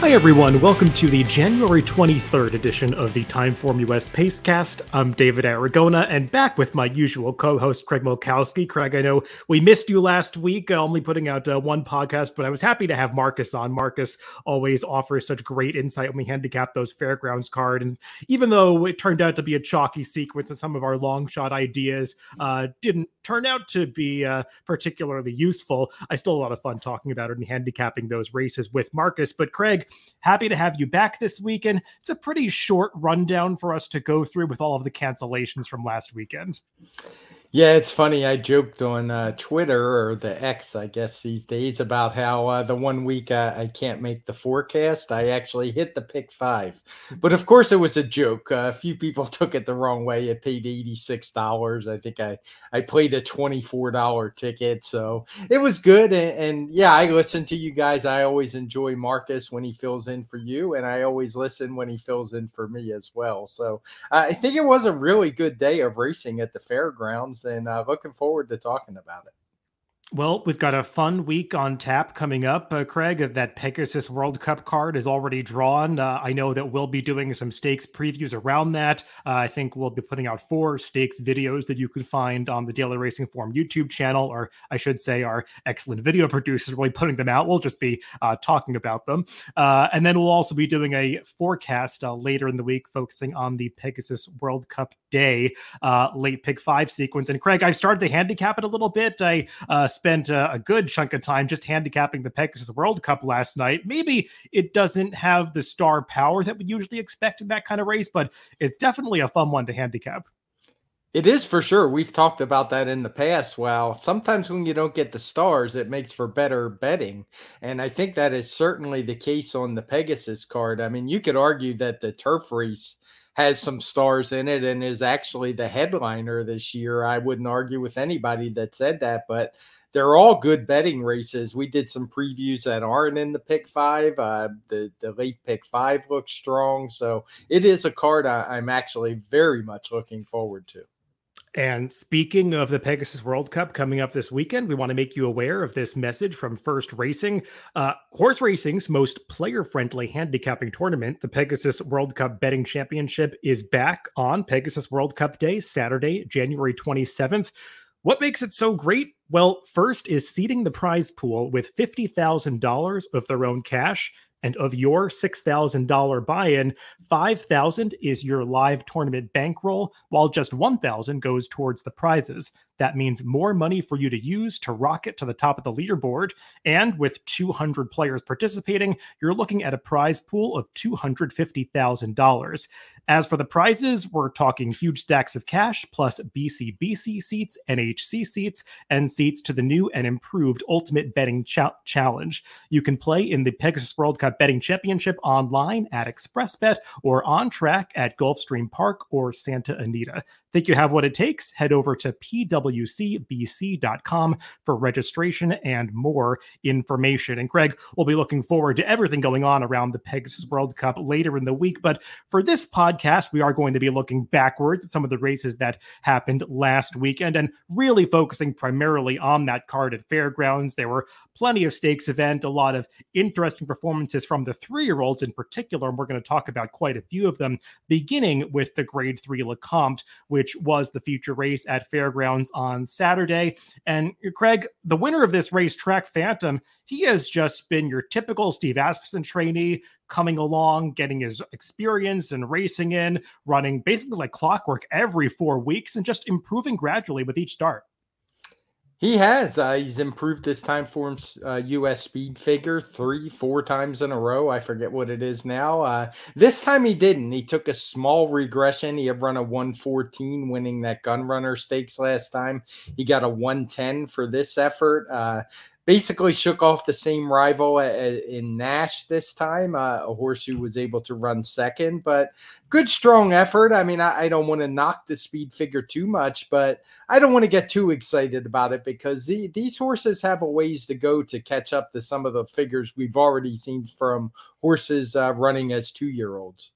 Hi everyone, welcome to the January 23rd edition of the Timeform US Pacecast. I'm David Aragona, and back with my usual co-host, Craig Malkowski. Craig, I know we missed you last week, only putting out one podcast, but I was happy to have Marcus on. Marcus always offers such great insight when we handicap those Fairgrounds card, and even though it turned out to be a chalky sequence and some of our long shot ideas didn't turn out to be particularly useful, I still had a lot of fun talking about it and handicapping those races with Marcus. But Craig, happy to have you back this weekend. It's a pretty short rundown for us to go through with all of the cancellations from last weekend. Yeah, it's funny. I joked on Twitter, or the X, I guess, these days, about how the one week I can't make the forecast, I actually hit the pick five. But of course, it was a joke. A few people took it the wrong way. It paid $86. I think I played a $24 ticket. So it was good. And yeah, I listen to you guys. I always enjoy Marcus when he fills in for you, and I always listen when he fills in for me as well. So I think it was a really good day of racing at the fairgrounds, and looking forward to talking about it. Well, we've got a fun week on tap coming up, Craig. That Pegasus World Cup card is already drawn. I know that we'll be doing some stakes previews around that. I think we'll be putting out 4 stakes videos that you can find on the Daily Racing Form YouTube channel, or I should say our excellent video producers will be putting them out. We'll just be talking about them. And then we'll also be doing a forecast later in the week, focusing on the Pegasus World Cup day, late pick five sequence. And Craig, I started to handicap it a little bit. I spent a good chunk of time just handicapping the Pegasus World Cup last night. Maybe it doesn't have the star power that we usually expect in that kind of race, but it's definitely a fun one to handicap. It is, for sure. We've talked about that in the past. Well, sometimes when you don't get the stars, it makes for better betting. And I think that is certainly the case on the Pegasus card. I mean, you could argue that the turf race has some stars in it and is actually the headliner this year. I wouldn't argue with anybody that said that, but they're all good betting races. We did some previews that aren't in the pick five. The late pick five looks strong. So it is a card I'm actually very much looking forward to. And speaking of the Pegasus World Cup coming up this weekend, we want to make you aware of this message from First Racing. Horse racing's most player-friendly handicapping tournament, the Pegasus World Cup Betting Championship, is back on Pegasus World Cup Day, Saturday, January 27th. What makes it so great? Well, First is seeding the prize pool with $50,000 of their own cash. And of your $6,000 buy-in, $5,000 is your live tournament bankroll, while just $1,000 goes towards the prizes. That means more money for you to use to rocket to the top of the leaderboard. And with 200 players participating, you're looking at a prize pool of $250,000. As for the prizes, we're talking huge stacks of cash, plus BCBC seats, NHC seats, and seats to the new and improved Ultimate Betting Challenge. You can play in the Pegasus World Cup Betting Championship online at ExpressBet or on track at Gulfstream Park or Santa Anita. Think you have what it takes? Head over to PWCBC.com for registration and more information. And Craig, we'll be looking forward to everything going on around the Pegasus World Cup later in the week. But for this podcast, we are going to be looking backwards at some of the races that happened last weekend and really focusing primarily on that card at Fairgrounds. There were plenty of stakes event, a lot of interesting performances from the three-year-olds in particular, and we're going to talk about quite a few of them, beginning with the Grade 3 Lecomte, which was the feature race at Fairgrounds on Saturday. And Craig, the winner of this race, Track Phantom, he has just been your typical Steve Asperson trainee, coming along, getting his experience and racing in, running basically like clockwork every 4 weeks and just improving gradually with each start. He has. He's improved this time for his U.S. speed figure 3-4 times in a row. I forget what it is now. This time he didn't. He took a small regression. He had run a 1:14, winning that Gun Runner stakes last time. He got a 1:10 for this effort. Basically shook off the same rival in Nash this time, a horse who was able to run second, but good, strong effort. I mean, I don't want to knock the speed figure too much, but I don't want to get too excited about it because these horses have a ways to go to catch up to some of the figures we've already seen from horses running as 2-year-olds.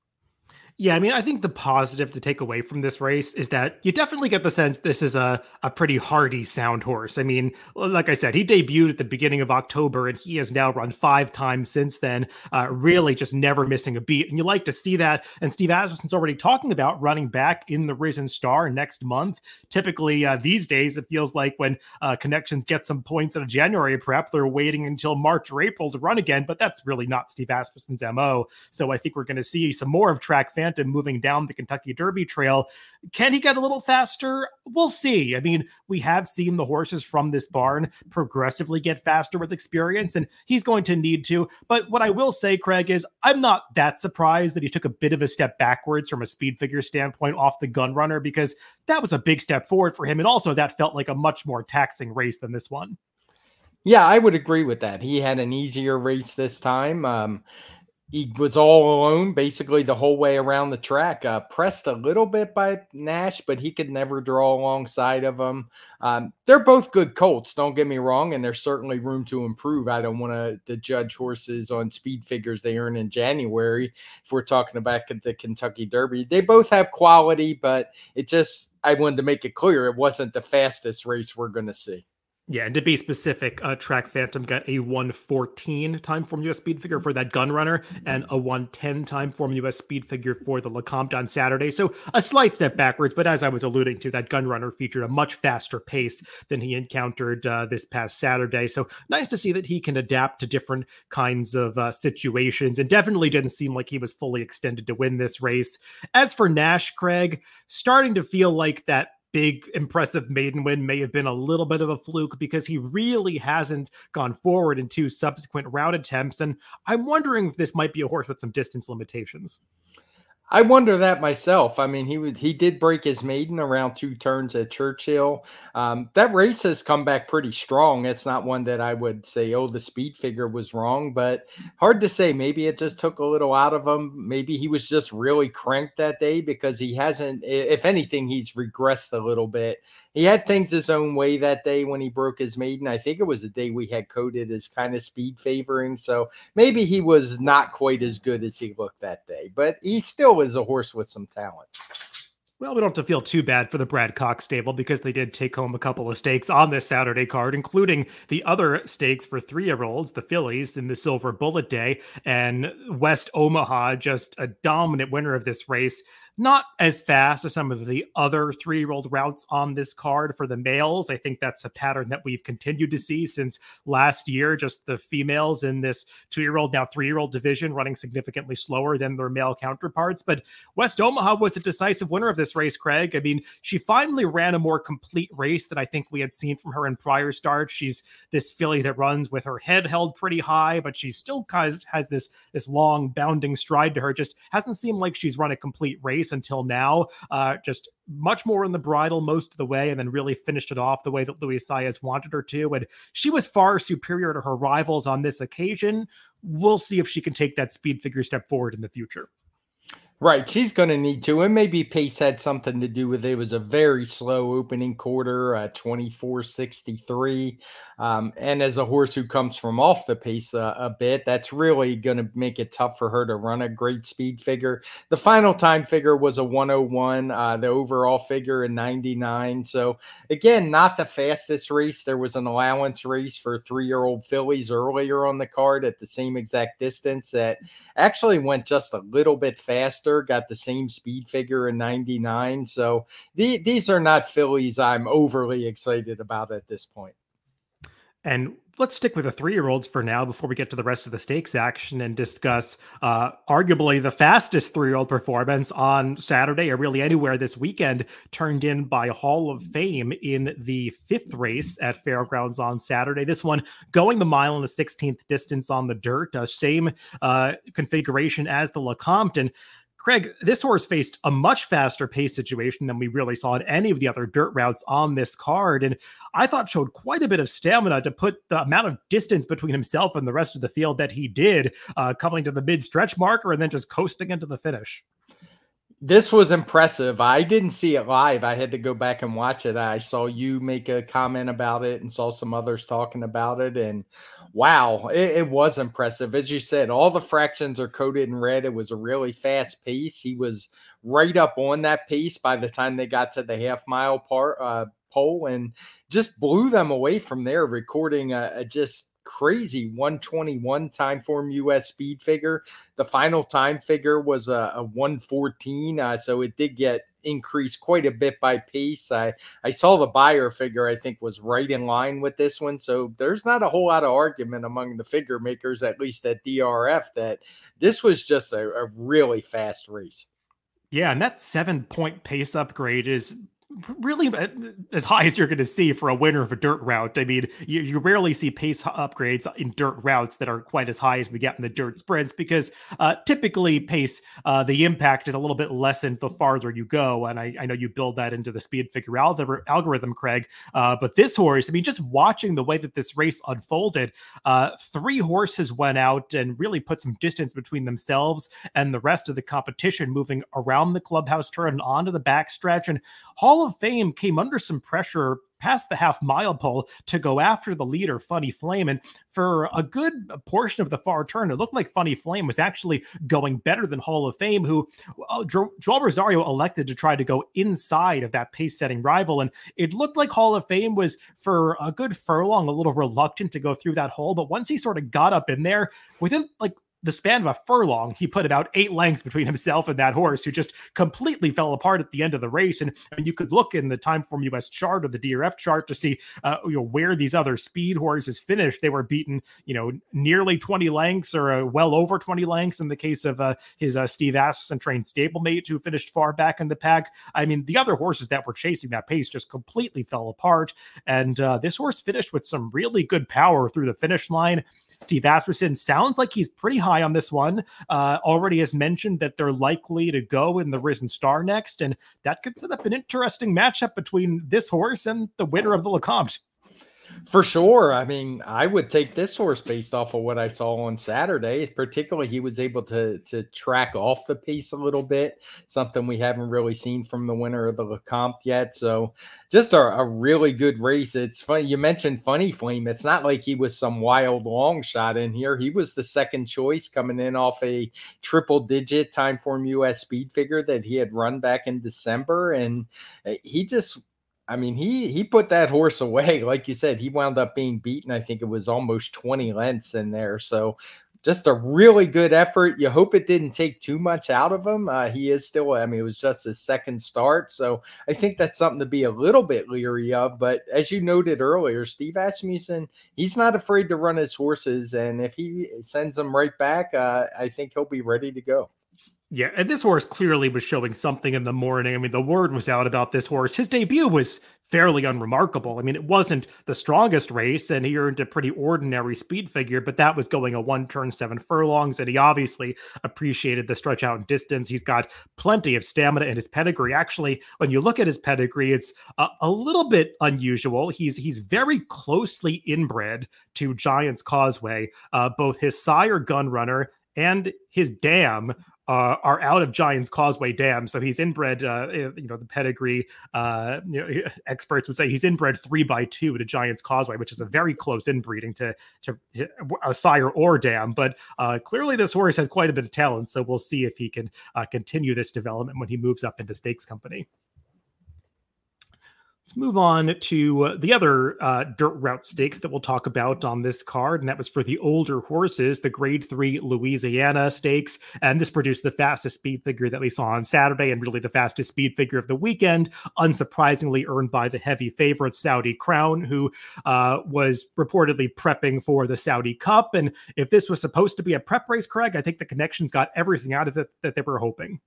Yeah, I mean, I think the positive to take away from this race is that you definitely get the sense this is a pretty hardy sound horse. I mean, like I said, he debuted at the beginning of October, and he has now run 5 times since then, really just never missing a beat. And you like to see that. And Steve Asperson's already talking about running back in the Risen Star next month. Typically, these days, it feels like when connections get some points out of January prep, they're waiting until March or April to run again. But that's really not Steve Asperson's MO. So I think we're going to see some more of Track Phantom moving down the Kentucky Derby trail. Can he get a little faster? We'll see. I mean, we have seen the horses from this barn progressively get faster with experience, and he's going to need to. But what I will say, Craig, is I'm not that surprised that he took a bit of a step backwards from a speed figure standpoint off the Gun Runner, because that was a big step forward for him. And also that felt like a much more taxing race than this one. Yeah, I would agree with that. He had an easier race this time. He was all alone basically the whole way around the track, pressed a little bit by Nash, but he could never draw alongside of him. They're both good colts, don't get me wrong, and there's certainly room to improve. I don't want to judge horses on speed figures they earn in January if we're talking about the Kentucky Derby. They both have quality, but it just, I wanted to make it clear, it wasn't the fastest race we're going to see. Yeah, and to be specific, Track Phantom got a 1:14 Timeform US speed figure for that Gun Runner and a 1:10 Timeform US speed figure for the Lecomte on Saturday. So a slight step backwards, but as I was alluding to, that Gun Runner featured a much faster pace than he encountered this past Saturday. So nice to see that he can adapt to different kinds of situations, and definitely didn't seem like he was fully extended to win this race. As for Nash, Craig, starting to feel like that big, impressive maiden win may have been a little bit of a fluke, because he really hasn't gone forward in 2 subsequent round attempts. And I'm wondering if this might be a horse with some distance limitations. I wonder that myself. I mean, he did break his maiden around 2 turns at Churchill. That race has come back pretty strong. It's not one that I would say, oh, the speed figure was wrong, but hard to say. Maybe it just took a little out of him. Maybe he was just really cranked that day, because he hasn't, if anything, he's regressed a little bit. He had things his own way that day when he broke his maiden. I think it was the day we had coded as kind of speed favoring. So maybe he was not quite as good as he looked that day, but he still is a horse with some talent. Well, we don't have to feel too bad for the Brad Cox stable, because they did take home a couple of stakes on this Saturday card, including the other stakes for 3-year-olds, the fillies in the Silver Bullet Day, and West Omaha, just a dominant winner of this race. Not as fast as some of the other 3-year-old routes on this card for the males. I think that's a pattern that we've continued to see since last year, just the females in this 2-year-old, now 3-year-old division running significantly slower than their male counterparts. But West Omaha was a decisive winner of this race, Craig. I mean, she finally ran a more complete race than I think we had seen from her in prior starts. She's this filly that runs with her head held pretty high, but she still kind of has this long bounding stride to her. Just hasn't seemed like she's run a complete race until now. Just much more in the bridle most of the way, and then really finished it off the way that Luis Saez wanted her to. And she was far superior to her rivals on this occasion. We'll see if she can take that speed figure step forward in the future. Right. She's going to need to, and maybe pace had something to do with it. It was a very slow opening quarter, 24.63. And as a horse who comes from off the pace a bit, that's really going to make it tough for her to run a great speed figure. The final time figure was a 101, the overall figure a 99. So again, not the fastest race. There was an allowance race for 3-year-old fillies earlier on the card at the same exact distance that actually went just a little bit faster. Got the same speed figure in 99. So these are not fillies I'm overly excited about at this point. And let's stick with the 3-year-olds for now before we get to the rest of the stakes action and discuss arguably the fastest 3-year-old performance on Saturday, or really anywhere this weekend, turned in by Hall of Fame in the 5th race at Fairgrounds on Saturday. This one going the mile and a 16th distance on the dirt, same configuration as the Lecomte. And Craig, this horse faced a much faster pace situation than we really saw in any of the other dirt routes on this card. And I thought showed quite a bit of stamina to put the amount of distance between himself and the rest of the field that he did, coming to the mid-stretch marker and then just coasting into the finish. This was impressive. I didn't see it live. I had to go back and watch it. I saw you make a comment about it and saw some others talking about it. And wow, it was impressive. As you said, all the fractions are coded in red. It was a really fast pace. He was right up on that pace by the time they got to the half-mile pole and just blew them away from there, recording a just crazy 121 Timeform US speed figure. The final time figure was a 114, so it did get increased quite a bit by pace. I saw the buyer figure, I think, was right in line with this one, so there's not a whole lot of argument among the figure makers, at least at DRF, that this was just a really fast race. Yeah, and that 7-point pace upgrade is really as high as you're going to see for a winner of a dirt route. I mean, you rarely see pace upgrades in dirt routes that are quite as high as we get in the dirt sprints, because typically pace, the impact is a little bit lessened the farther you go. And I know you build that into the speed figure algorithm, Craig, but this horse, I mean, just watching the way that this race unfolded, 3 horses went out and really put some distance between themselves and the rest of the competition, moving around the clubhouse turn and onto the backstretch. And Hall of Fame came under some pressure past the half-mile pole to go after the leader, Funny Flame. And for a good portion of the far turn, it looked like Funny Flame was actually going better than Hall of Fame, who Joel Rosario elected to try to go inside of that pace-setting rival. And it looked like Hall of Fame was, for a good furlong, a little reluctant to go through that hole. But once he sort of got up in there, within like the span of a furlong, he put about 8 lengths between himself and that horse, who just completely fell apart at the end of the race. And I mean, you could look in the Timeform US chart or the DRF chart to see where these other speed horses finished. They were beaten, nearly 20 lengths or well over 20 lengths in the case of his Steve Asperson trained stablemate, who finished far back in the pack. I mean, the other horses that were chasing that pace just completely fell apart. And this horse finished with some really good power through the finish line. Steve Asperson sounds like he's pretty high on this one. Already has mentioned that they're likely to go in the Risen Star next, and that could set up an interesting matchup between this horse and the winner of the Lecomte. For sure. I mean, I would take this horse based off of what I saw on Saturday. Particularly, he was able to track off the pace a little bit, something we haven't really seen from the winner of the Lecomte yet. So just a really good race. It's funny, you mentioned Funny Flame. It's not like he was some wild long shot in here. He was the second choice, coming in off a triple-digit Timeform US speed figure that he had run back in December. And he just, I mean, he put that horse away. Like you said, he wound up being beaten. I think it was almost 20 lengths in there. So just a really good effort. You hope it didn't take too much out of him. He is still, I mean, it was just his second start. So I think that's something to be a little bit leery of. But as you noted earlier, Steve Asmussen, he's not afraid to run his horses. And if he sends them right back, I think he'll be ready to go. Yeah, and this horse clearly was showing something in the morning. I mean, the word was out about this horse. His debut was fairly unremarkable. I mean, it wasn't the strongest race, and he earned a pretty ordinary speed figure, but that was going a 1 turn 7 furlongs, and he obviously appreciated the stretch out and distance. He's got plenty of stamina in his pedigree. Actually, when you look at his pedigree, it's a little bit unusual. He's very closely inbred to Giant's Causeway. Both his sire, Gun Runner, and his dam are out of Giant's Causeway Dam. So he's inbred, the pedigree experts would say he's inbred 3 by 2 to Giant's Causeway, which is a very close inbreeding to a sire or dam. But clearly this horse has quite a bit of talent. So we'll see if he can continue this development when he moves up into Stakes Company. Let's move on to the other dirt route stakes that we'll talk about on this card, and that was for the older horses, the Grade 3 Louisiana Stakes, and this produced the fastest speed figure that we saw on Saturday, and really the fastest speed figure of the weekend, unsurprisingly earned by the heavy favorite, Saudi Crown, who was reportedly prepping for the Saudi Cup. And if this was supposed to be a prep race, Craig, I think the Connections got everything out of it that they were hoping.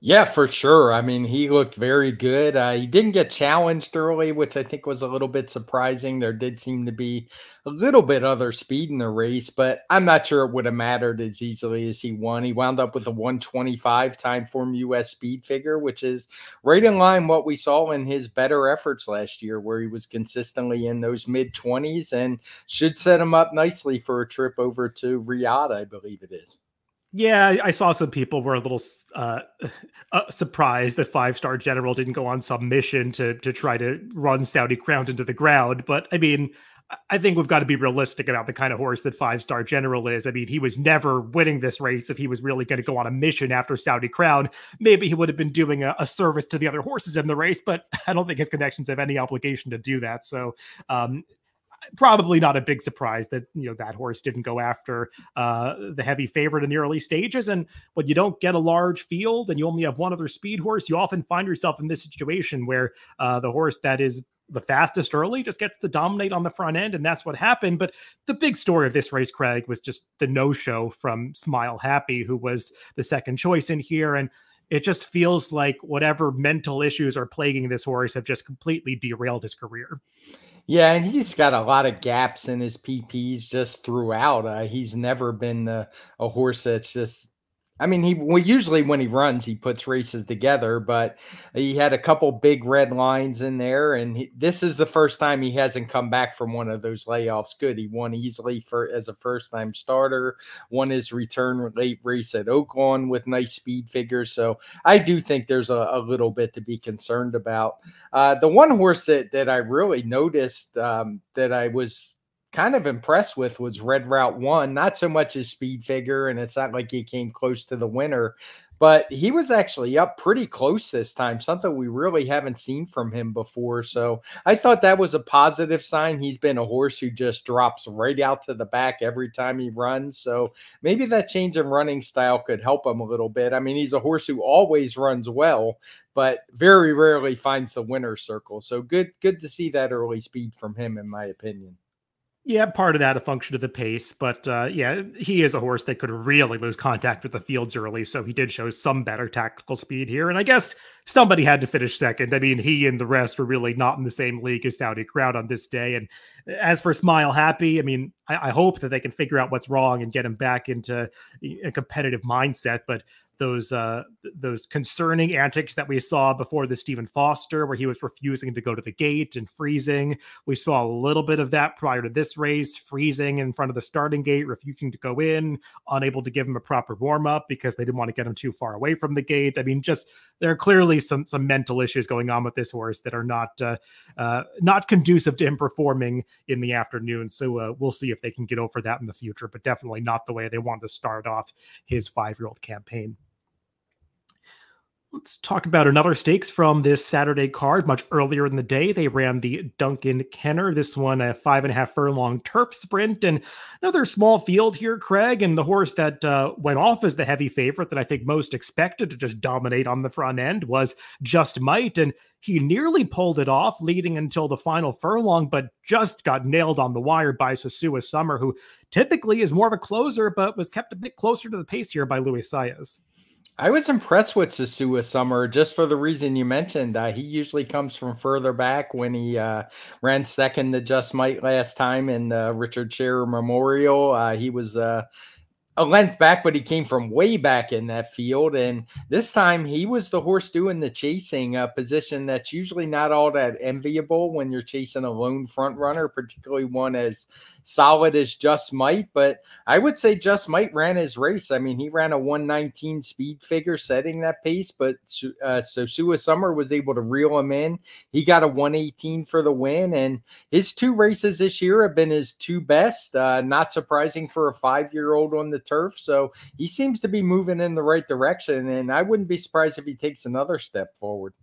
Yeah, for sure. I mean, he looked very good. He didn't get challenged early, which I think was a little bit surprising. There did seem to be a little bit other speed in the race, but I'm not sure it would have mattered as easily as he won. He wound up with a 125 Timeform US speed figure, which is right in line what we saw in his better efforts last year, where he was consistently in those mid-20s, and should set him up nicely for a trip over to Riyadh, I believe it is. Yeah, I saw some people were a little surprised that Five Star General didn't go on some mission to try to run Saudi Crown into the ground. But I mean, I think we've got to be realistic about the kind of horse that Five Star General is. I mean, he was never winning this race if he was really going to go on a mission after Saudi Crown. Maybe he would have been doing a service to the other horses in the race, but I don't think his connections have any obligation to do that. So, probably not a big surprise that, you know, that horse didn't go after the heavy favorite in the early stages. And when you don't get a large field and you only have one other speed horse, you often find yourself in this situation where the horse that is the fastest early just gets to dominate on the front end. And that's what happened. But the big story of this race, Craig, was just the no-show from Smile Happy, who was the second choice in here. And it just feels like whatever mental issues are plaguing this horse have just completely derailed his career. Yeah, and he's got a lot of gaps in his PPs just throughout. He's never been a horse that's just, I mean, usually when he runs, he puts races together, but he had a couple big red lines in there, and this is the first time he hasn't come back from one of those layoffs good. He won easily as a first-time starter, won his return late race at Oaklawn with nice speed figures, so I do think there's a little bit to be concerned about. The one horse that I really noticed that I was kind of impressed with was Red Route One, not so much his speed figure, and it's not like he came close to the winner, but he was actually up pretty close this time, something we really haven't seen from him before. So I thought that was a positive sign. He's been a horse who just drops right out to the back every time he runs. So maybe that change in running style could help him a little bit. I mean, he's a horse who always runs well, but very rarely finds the winner's circle. So good to see that early speed from him, in my opinion. Yeah, part of that a function of the pace, but yeah, he is a horse that could really lose contact with the fields early, so he did show some better tactical speed here, and I guess somebody had to finish second. I mean, he and the rest were really not in the same league as Saudi Crown on this day, and as for Smile Happy, I mean, I hope that they can figure out what's wrong and get him back into a competitive mindset, but those concerning antics that we saw before the Stephen Foster, where he was refusing to go to the gate and freezing. We saw a little bit of that prior to this race, freezing in front of the starting gate, refusing to go in, unable to give him a proper warm-up because they didn't want to get him too far away from the gate. I mean, just there are clearly some mental issues going on with this horse that are not conducive to him performing in the afternoon. So we'll see if they can get over that in the future, but definitely not the way they wanted to start off his five-year-old campaign. Let's talk about another stakes from this Saturday card. Much earlier in the day, they ran the Duncan Kenner. This one, a 5.5 furlong turf sprint. And another small field here, Craig. And the horse that went off as the heavy favorite that I think most expected to just dominate on the front end was Just Might. And he nearly pulled it off, leading until the final furlong, but just got nailed on the wire by Sosua Summer, who typically is more of a closer, but was kept a bit closer to the pace here by Luis Saez. I was impressed with Sosua Summer just for the reason you mentioned. He usually comes from further back. When he ran second to Just Might last time in the Richard Scherer Memorial, he was a length back, but he came from way back in that field. And this time he was the horse doing the chasing, a position that's usually not all that enviable when you're chasing a lone front runner, particularly one as solid as Just Might. But I would say Just Might ran his race. I mean, he ran a 119 speed figure, setting that pace, but Sosua Summer was able to reel him in. He got a 118 for the win, and his two races this year have been his two best. Not surprising for a five-year-old on the turf. So he seems to be moving in the right direction, and I wouldn't be surprised if he takes another step forward.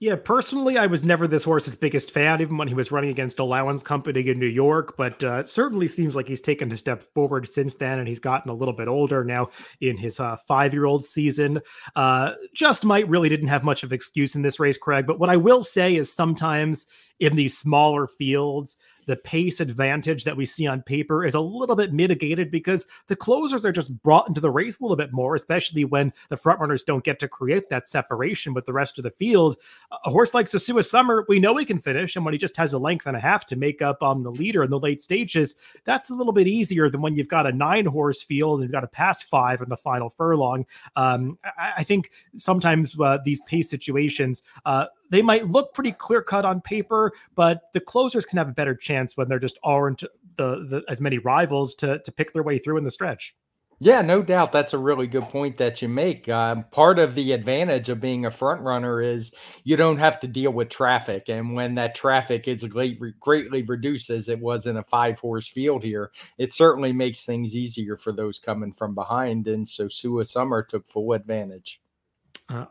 Yeah, personally, I was never this horse's biggest fan, even when he was running against Allowance Company in New York, but it certainly seems like he's taken a step forward since then, and he's gotten a little bit older now in his five-year-old season. Just Might really didn't have much of an excuse in this race, Craig, but what I will say is sometimes in these smaller fields, the pace advantage that we see on paper is a little bit mitigated because the closers are just brought into the race a little bit more, especially when the front runners don't get to create that separation with the rest of the field. A horse like Sosua Summer, we know he can finish, and when he just has a length and a half to make up on the leader in the late stages, that's a little bit easier than when you've got a 9-horse field and you've got to pass 5 in the final furlong. I think sometimes these pace situations, they might look pretty clear-cut on paper, but the closers can have a better chance when there just aren't as many rivals to pick their way through in the stretch. Yeah, no doubt. That's a really good point that you make. Part of the advantage of being a front runner is you don't have to deal with traffic. And when that traffic is greatly reduced, as it was in a 5-horse field here, it certainly makes things easier for those coming from behind. And so Sosua Summer took full advantage.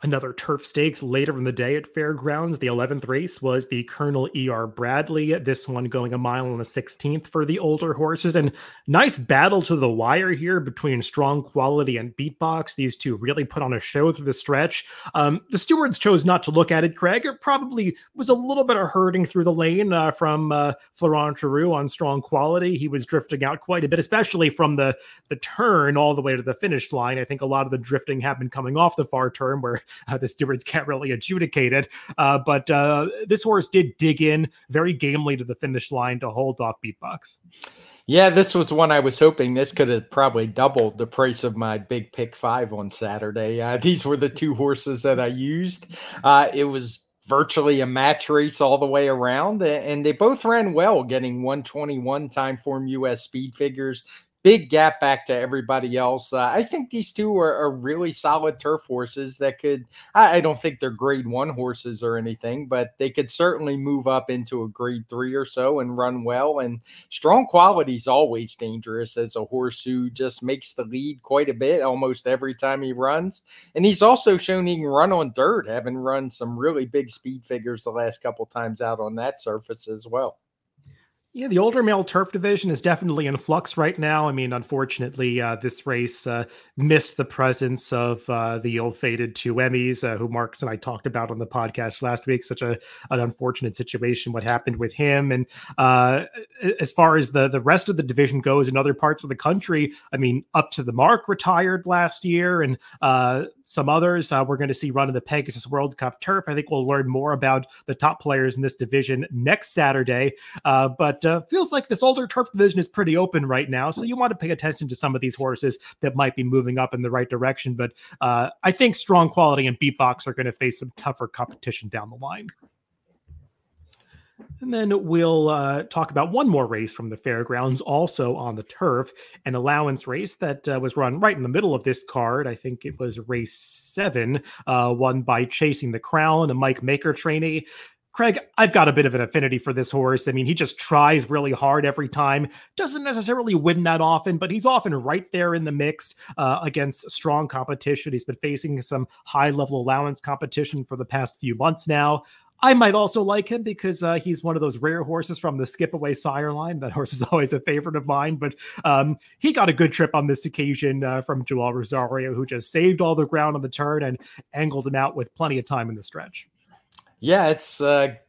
Another turf stakes later in the day at Fairgrounds. The 11th race was the Colonel E.R. Bradley. This one going a mile on the 16th for the older horses. And nice battle to the wire here between Strong Quality and Beatbox. These two really put on a show through the stretch. The stewards chose not to look at it, Craig. It probably was a little bit of herding through the lane from Florent Giroux on Strong Quality. He was drifting out quite a bit, especially from the turn all the way to the finish line. I think a lot of the drifting happened coming off the far turn, where the stewards can't really adjudicate it. But this horse did dig in very gamely to the finish line to hold off Beatbox. Yeah, this was one I was hoping. This could have probably doubled the price of my big pick 5 on Saturday. These were the two horses that I used. It was virtually a match race all the way around, and they both ran well, getting 121 Timeform US speed figures. Big gap back to everybody else. I think these two are really solid turf horses that could, I don't think they're grade 1 horses or anything, but they could certainly move up into a grade 3 or so and run well. And Strong Quality is always dangerous as a horse who just makes the lead quite a bit almost every time he runs. And he's also shown he can run on dirt, having run some really big speed figures the last couple times out on that surface as well. Yeah, the older male turf division is definitely in flux right now. I mean, unfortunately, this race missed the presence of the ill-fated two Emmys, who Marcus and I talked about on the podcast last week. Such an unfortunate situation, what happened with him. And as far as the rest of the division goes in other parts of the country, I mean, Up to the Mark retired last year, and some others we're going to see run in the Pegasus World Cup turf. I think we'll learn more about the top players in this division next Saturday. But feels like this older turf division is pretty open right now, so you want to pay attention to some of these horses that might be moving up in the right direction. But I think Strong Quality and Beatbox are going to face some tougher competition down the line. And then we'll talk about one more race from the Fairgrounds, also on the turf, an allowance race that was run right in the middle of this card. I think it was race 7, won by Chasing the Crown, a Mike Maker trainee. Craig, I've got a bit of an affinity for this horse. I mean, he just tries really hard every time. Doesn't necessarily win that often, but he's often right there in the mix against strong competition. He's been facing some high-level allowance competition for the past few months now. I might also like him because he's one of those rare horses from the Skip Away sire line. That horse is always a favorite of mine, but he got a good trip on this occasion from Joel Rosario, who just saved all the ground on the turn and angled him out with plenty of time in the stretch. Yeah, it's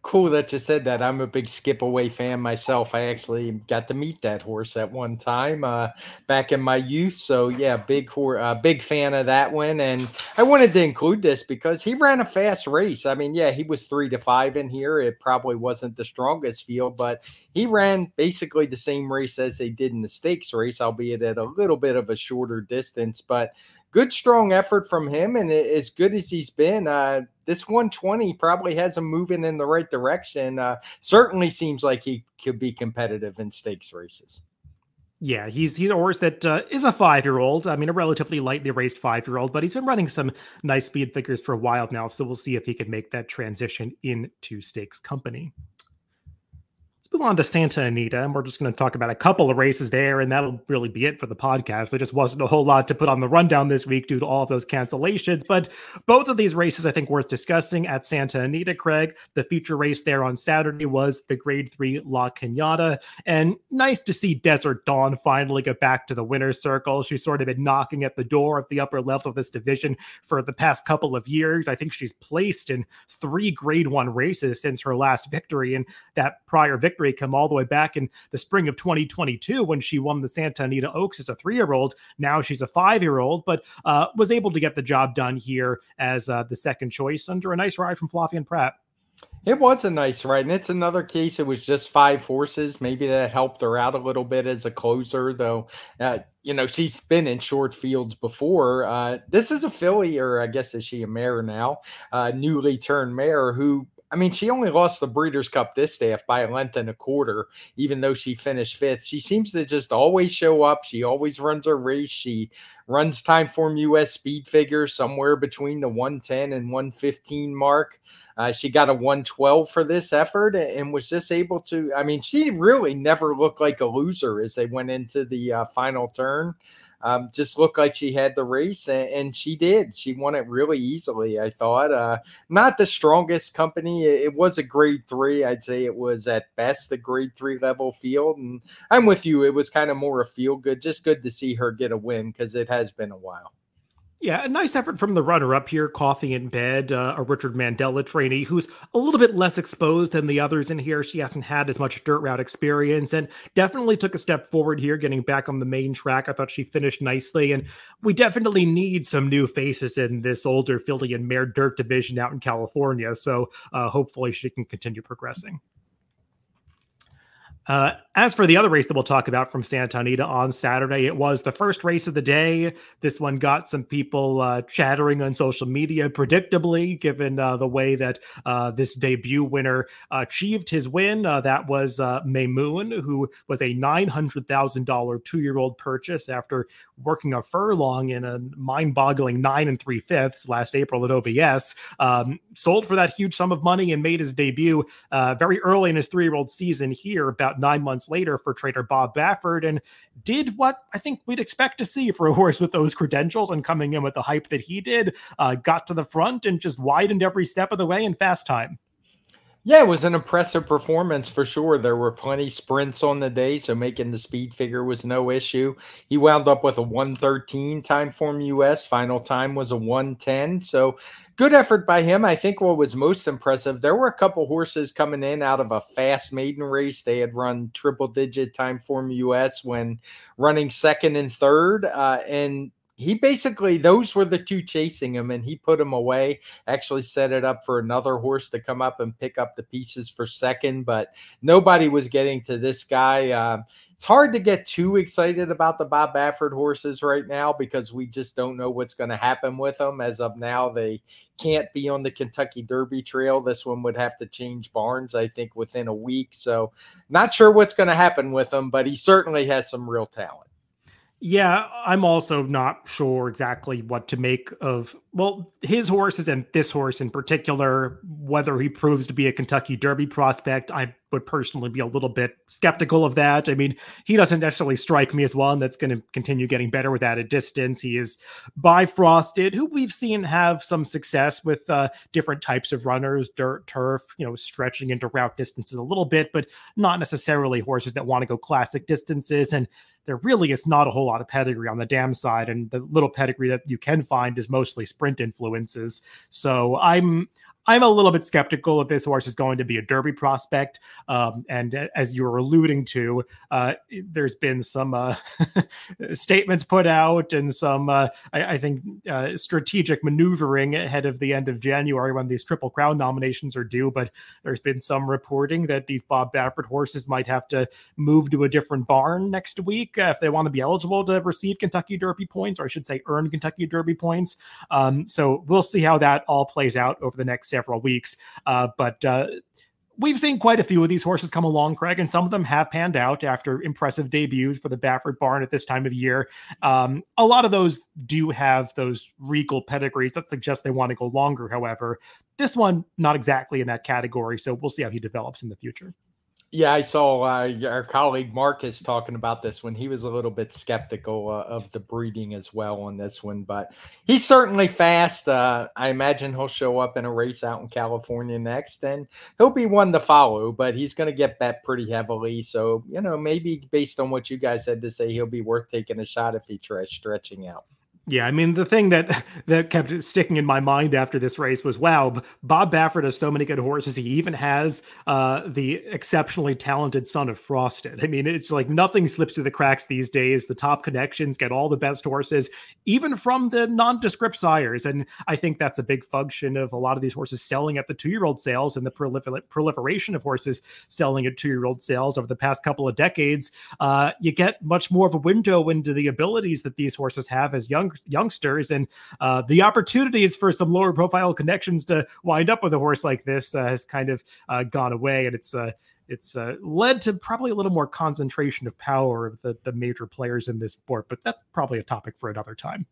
cool that you said that. I'm a big Skip Away fan myself. I actually got to meet that horse at one time back in my youth. So, yeah, big fan of that one. And I wanted to include this because he ran a fast race. I mean, yeah, he was 3-5 in here. It probably wasn't the strongest field, but he ran basically the same race as they did in the stakes race, albeit at a little bit of a shorter distance. But good, strong effort from him, and as good as he's been, this 120 probably has him moving in the right direction. Certainly seems like he could be competitive in stakes races. Yeah, he's a horse that is a 5-year-old. I mean, a relatively lightly raced 5-year-old, but he's been running some nice speed figures for a while now, so we'll see if he can make that transition into stakes company. Let's move on to Santa Anita, and we're just going to talk about a couple of races there, and that'll really be it for the podcast. There just wasn't a whole lot to put on the rundown this week due to all of those cancellations, but both of these races I think worth discussing at Santa Anita, Craig. The feature race there on Saturday was the Grade 3 La Cañada, and nice to see Desert Dawn finally get back to the winner's circle. She's sort of been knocking at the door at the upper levels of this division for the past couple of years. I think she's placed in 3 Grade 1 races since her last victory, and that prior victory come all the way back in the spring of 2022 when she won the Santa Anita Oaks as a 3-year-old. Now she's a 5-year-old, but was able to get the job done here as the second choice under a nice ride from Flavian Pratt. It was a nice ride, and it's another case. It was just 5 horses. Maybe that helped her out a little bit as a closer, though. You know, she's been in short fields before. This is a filly, or I guess is she a mare now? Newly turned mare who I mean, she only lost the Breeders' Cup this staff by a length and a quarter, even though she finished fifth. She seems to just always show up. She always runs her race. She runs Timeform US speed figures somewhere between the 110 and 115 mark. She got a 112 for this effort and was just able to, I mean, she really never looked like a loser as they went into the final turn. Just looked like she had the race, and she did. She won it really easily, I thought. Not the strongest company. It was a grade three. I'd say it was at best a grade three level field. And I'm with you. It was kind of more a feel good. Just good to see her get a win because it has been a while. Yeah, a nice effort from the runner-up here, Coffee in Bed, a Richard Mandela trainee who's a little bit less exposed than the others in here. She hasn't had as much dirt route experience and definitely took a step forward here, getting back on the main track. I thought she finished nicely, and we definitely need some new faces in this older filly and mare dirt division out in California, so hopefully she can continue progressing. As for the other race that we'll talk about from Santa Anita on Saturday, it was the first race of the day. This one got some people chattering on social media, predictably, given the way that this debut winner achieved his win. That was Maymoon, who was a $900,000 two-year-old purchase after working a furlong in a mind-boggling 9 3/5 last April at OBS. Sold for that huge sum of money and made his debut very early in his three-year-old season here, about 9 months later, for trainer Bob Baffert, and did what I think we'd expect to see for a horse with those credentials and coming in with the hype that he did. Got to the front and just widened every step of the way in fast time. Yeah, it was an impressive performance for sure. There were plenty sprints on the day, so making the speed figure was no issue. He wound up with a 113 Timeform US. Final time was a 110. So good effort by him. I think what was most impressive, there were a couple horses coming in out of a fast maiden race. They had run triple-digit Timeform US when running second and third, and he basically, those were the two chasing him, and he put him away, actually set it up for another horse to come up and pick up the pieces for second, but nobody was getting to this guy. It's hard to get too excited about the Bob Baffert horses right now because we just don't know what's going to happen with them. As of now, they can't be on the Kentucky Derby trail. This one would have to change barns, I think, within a week. So not sure what's going to happen with him, but he certainly has some real talent. Yeah, I'm also not sure exactly what to make of, well, his horses and this horse in particular. Whether he proves to be a Kentucky Derby prospect, I would personally be a little bit skeptical of that. I mean, he doesn't necessarily strike me as one that's going to continue getting better without a distance. He is by Frosted, who we've seen have some success with different types of runners, dirt, turf, you know, stretching into route distances a little bit, but not necessarily horses that want to go classic distances. And there really is not a whole lot of pedigree on the dam side, and the little pedigree that you can find is mostly sprint influences. So I'm a little bit skeptical if this horse is going to be a Derby prospect. And as you were alluding to, there's been some statements put out and some, I think, strategic maneuvering ahead of the end of January when these Triple Crown nominations are due. But there's been some reporting that these Bob Baffert horses might have to move to a different barn next week if they want to be eligible to receive Kentucky Derby points, or I should say earn Kentucky Derby points. So we'll see how that all plays out over the next several weeks. But we've seen quite a few of these horses come along, Craig, and some of them have panned out after impressive debuts for the Baffert barn at this time of year. A lot of those do have those regal pedigrees that suggest they want to go longer. However, this one, not exactly in that category. So we'll see how he develops in the future. Yeah, I saw our colleague Marcus talking about this one. He was a little bit skeptical of the breeding as well on this one, but he's certainly fast. I imagine he'll show up in a race out in California next, and he'll be one to follow, but he's going to get bet pretty heavily. So, you know, maybe based on what you guys had to say, he'll be worth taking a shot if he tries stretching out. Yeah, I mean, the thing that kept sticking in my mind after this race was, wow, Bob Baffert has so many good horses. He even has the exceptionally talented son of Frosted. I mean, it's like nothing slips through the cracks these days. The top connections get all the best horses, even from the nondescript sires. And I think that's a big function of a lot of these horses selling at the two-year-old sales and the proliferation of horses selling at two-year-old sales over the past couple of decades. You get much more of a window into the abilities that these horses have as young youngsters, and the opportunities for some lower profile connections to wind up with a horse like this has kind of gone away, and it's led to probably a little more concentration of power of the major players in this sport, but that's probably a topic for another time.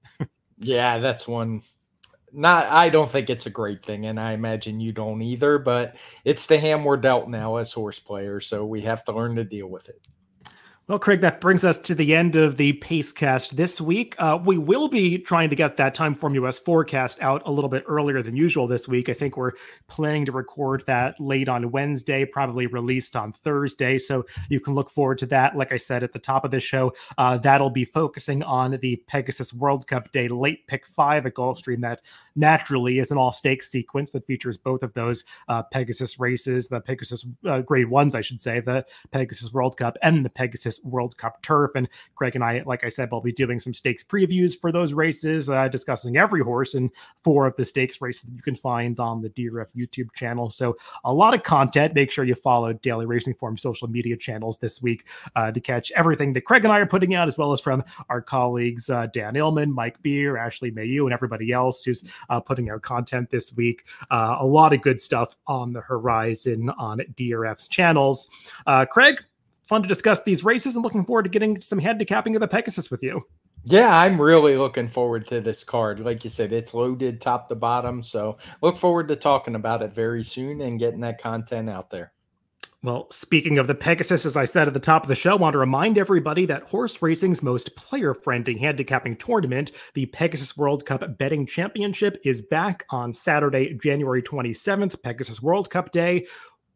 Yeah, that's one. I don't think it's a great thing, and I imagine you don't either, but it's the hand we're dealt now as horse players, so we have to learn to deal with it. Well, Craig, that brings us to the end of the Pacecast this week. We will be trying to get that Timeform US forecast out a little bit earlier than usual this week. I think we're planning to record that late on Wednesday, probably released on Thursday. So you can look forward to that. Like I said at the top of the show, that'll be focusing on the Pegasus World Cup Day late pick 5 at Gulfstream. That naturally is an all-stakes sequence that features both of those Pegasus races, the Pegasus Grade 1s, I should say, the Pegasus World Cup and the Pegasus World Cup turf. And Craig and I, like I said, we'll be doing some stakes previews for those races, discussing every horse and 4 of the stakes races that you can find on the DRF YouTube channel. So a lot of content. Make sure you follow Daily Racing Form social media channels this week to catch everything that Craig and I are putting out, as well as from our colleagues Dan Illman, Mike Beer, Ashley Mayu, and everybody else who's putting out content this week. A lot of good stuff on the horizon on DRF's channels. Craig, fun to discuss these races, and looking forward to getting some handicapping of the Pegasus with you. Yeah, I'm really looking forward to this card. Like you said, it's loaded top to bottom. So look forward to talking about it very soon and getting that content out there. Well, speaking of the Pegasus, as I said at the top of the show, I want to remind everybody that horse racing's most player-friendly handicapping tournament, the Pegasus World Cup Betting Championship, is back on Saturday, January 27th, Pegasus World Cup Day.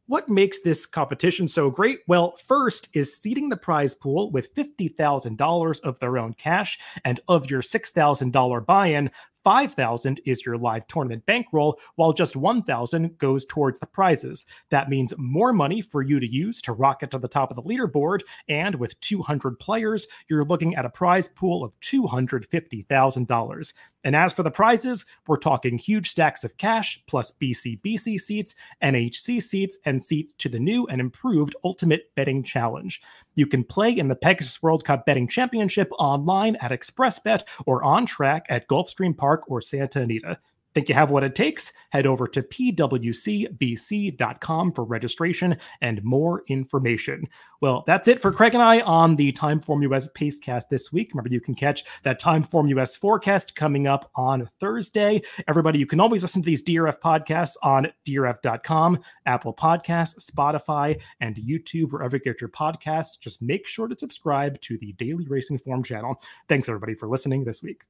What makes this competition so great? Well, first is seeding the prize pool with $50,000 of their own cash, and of your $6,000 buy-in, $5,000 is your live tournament bankroll, while just $1,000 goes towards the prizes. That means more money for you to use to rocket to the top of the leaderboard, and with 200 players, you're looking at a prize pool of $250,000. And as for the prizes, we're talking huge stacks of cash, plus BCBC seats, NHC seats, and seats to the new and improved Ultimate Betting Challenge. You can play in the Pegasus World Cup Betting Championship online at ExpressBet or on track at Gulfstream Park or Santa Anita. Think you have what it takes? Head over to PWCBC.com for registration and more information. Well, that's it for Craig and I on the Timeform US Pacecast this week. Remember, you can catch that Timeform US forecast coming up on Thursday. Everybody, you can always listen to these DRF podcasts on DRF.com, Apple Podcasts, Spotify, and YouTube, wherever you get your podcasts. Just make sure to subscribe to the Daily Racing Form channel. Thanks, everybody, for listening this week.